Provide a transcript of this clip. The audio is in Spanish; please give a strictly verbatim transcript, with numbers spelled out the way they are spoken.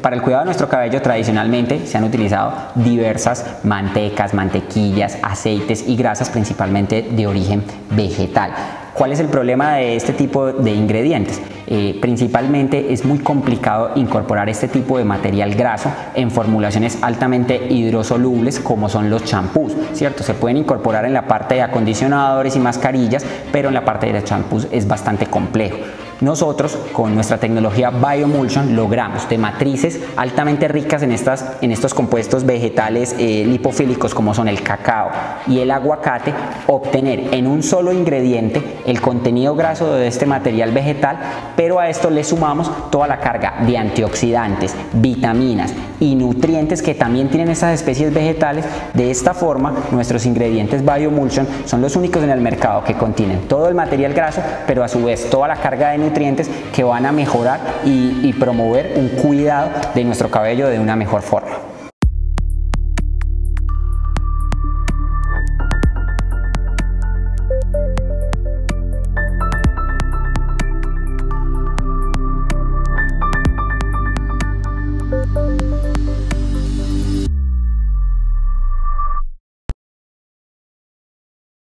Para el cuidado de nuestro cabello tradicionalmente se han utilizado diversas mantecas, mantequillas, aceites y grasas principalmente de origen vegetal. ¿Cuál es el problema de este tipo de ingredientes? Eh, principalmente es muy complicado incorporar este tipo de material graso en formulaciones altamente hidrosolubles como son los champús, ¿cierto? Se pueden incorporar en la parte de acondicionadores y mascarillas, pero en la parte de los champús es bastante complejo. Nosotros, con nuestra tecnología Bioemulsion, logramos de matrices altamente ricas en, estas, en estos compuestos vegetales eh, lipofílicos como son el cacao y el aguacate, obtener en un solo ingrediente el contenido graso de este material vegetal, pero a esto le sumamos toda la carga de antioxidantes, vitaminas y nutrientes que también tienen estas especies vegetales. De esta forma, nuestros ingredientes Bioemulsion son los únicos en el mercado que contienen todo el material graso, pero a su vez toda la carga de nutrientes nutrientes que van a mejorar y, y promover un cuidado de nuestro cabello de una mejor forma.